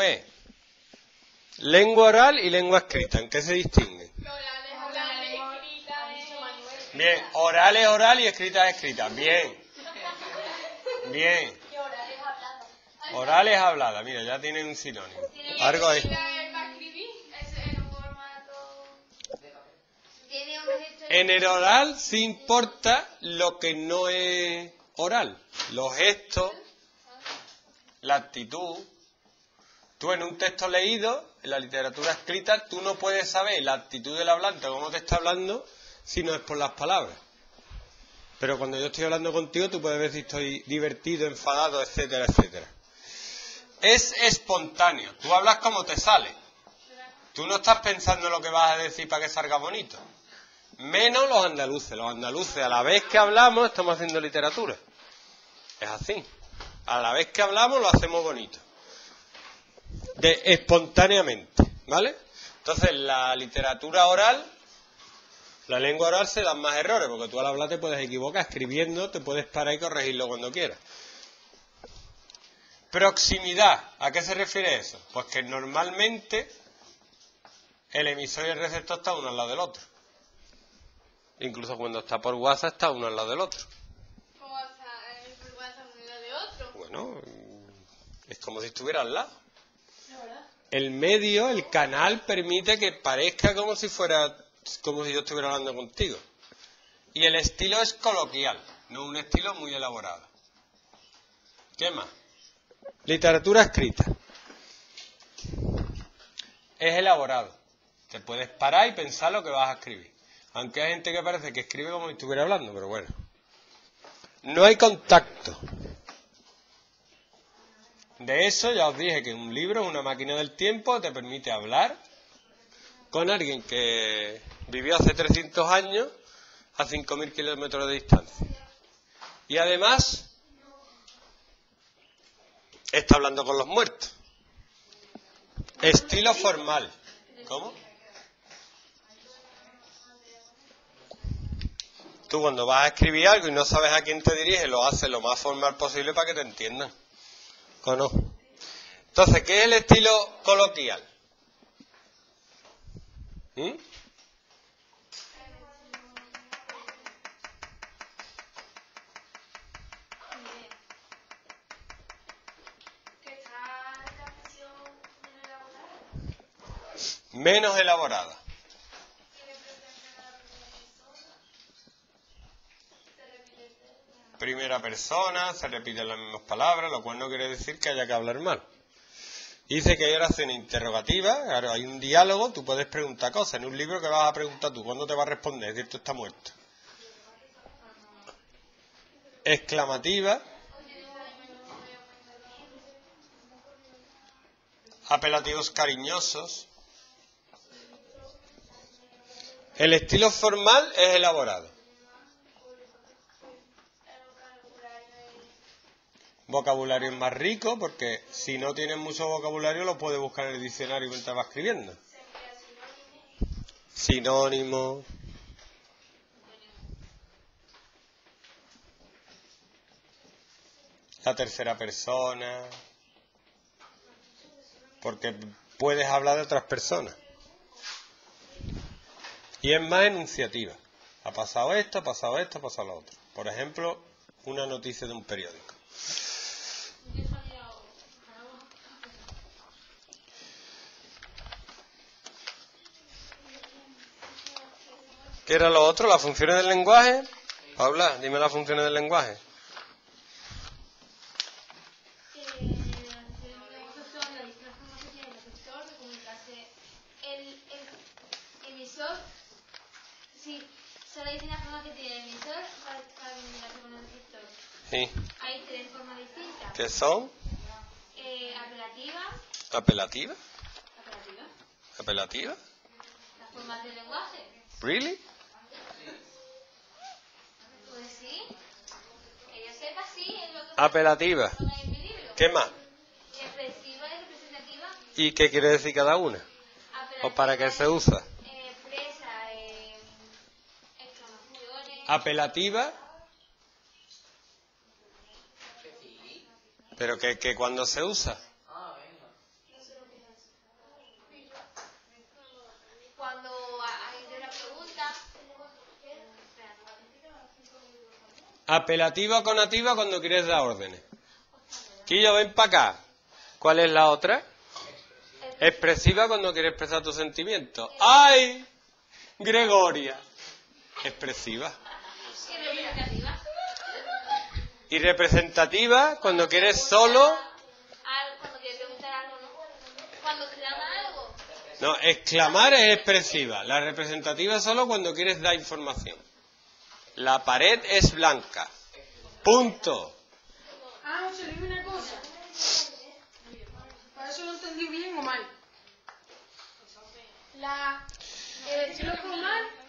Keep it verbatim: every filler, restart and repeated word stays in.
P. Lengua oral y lengua escrita. ¿En qué se distinguen? Bien, oral es oral y escrita es escrita. Bien. Bien. Oral es hablada. Mira, ya tienen un sinónimo. Algo ahí. En el oral sí importa lo que no es oral. Los gestos, la actitud. Tú en un texto leído, en la literatura escrita, tú no puedes saber la actitud del hablante, cómo te está hablando, si no es por las palabras. Pero cuando yo estoy hablando contigo, tú puedes ver si estoy divertido, enfadado, etcétera, etcétera. Es espontáneo. Tú hablas como te sale. Tú no estás pensando lo que vas a decir para que salga bonito. Menos los andaluces. Los andaluces, a la vez que hablamos, estamos haciendo literatura. Es así. A la vez que hablamos, lo hacemos bonito. De, espontáneamente, ¿vale? Entonces, la literatura oral, la lengua oral se dan más errores, porque tú al hablar te puedes equivocar. Escribiendo te puedes parar y corregirlo cuando quieras. Proximidad. ¿A qué se refiere eso? Pues que normalmente el emisor y el receptor están uno al lado del otro. Incluso cuando está por WhatsApp está uno al lado del otro. ¿Cómo está por WhatsApp uno al lado del otro? Bueno, es como si estuviera al lado. El medio, el canal, permite que parezca como si fuera, como si yo estuviera hablando contigo. Y el estilo es coloquial, no un estilo muy elaborado. ¿Qué más? Literatura escrita. Es elaborado. Te puedes parar y pensar lo que vas a escribir. Aunque hay gente que parece que escribe como si estuviera hablando, pero bueno. No hay contacto. De eso ya os dije que un libro es una máquina del tiempo, te permite hablar con alguien que vivió hace trescientos años a cinco mil kilómetros de distancia. Y además está hablando con los muertos. Estilo formal. ¿Cómo? Tú cuando vas a escribir algo y no sabes a quién te diriges, lo haces lo más formal posible para que te entiendan. ¿O no? Entonces, ¿qué es el estilo coloquial? ¿Mm? Menos elaborada. Primera persona, se repiten las mismas palabras, lo cual no quiere decir que haya que hablar mal. Dice que hay oraciones interrogativas, claro, hay un diálogo, tú puedes preguntar cosas. En un libro, que vas a preguntar tú? ¿Cuándo te va a responder? Es decir, tú estás muerto. Exclamativa. Apelativos cariñosos. El estilo formal es elaborado. Vocabulario es más rico, porque si no tienes mucho vocabulario lo puedes buscar en el diccionario mientras vas escribiendo. Sinónimo. La tercera persona. Porque puedes hablar de otras personas. Y es más enunciativa. Ha pasado esto, ha pasado esto, ha pasado lo otro. Por ejemplo, una noticia de un periódico. ¿Qué era lo otro? ¿Las funciones del lenguaje? Paula, dime las funciones del lenguaje. Sí. Hay tres formas distintas. ¿Qué son? Eh, apelativa. ¿Apelativa? Apelativa. ¿Apelativa? Las formas del lenguaje. ¿Really? Pues sí, que yo sepa, sí. Es lo que apelativa. ¿Qué más? Expresiva y representativa. ¿Y qué quiere decir cada una? Apelativa, ¿o para qué se usa? Expresa, eh, eh, exclamaciones. Apelativa. ¿Pero que, que cuando se usa? Ah, venga. Apelativo conativo cuando quieres dar órdenes. Quillo, ven para acá. ¿Cuál es la otra? Expresiva cuando quieres expresar tus sentimientos. ¡Ay! Gregoria. Expresiva. Y representativa cuando quieres solo... No, exclamar es expresiva. La representativa es solo cuando quieres dar información. La pared es blanca. Punto. Ah, José Luis, una cosa. Para eso lo entendí bien o mal. La... El estilo formal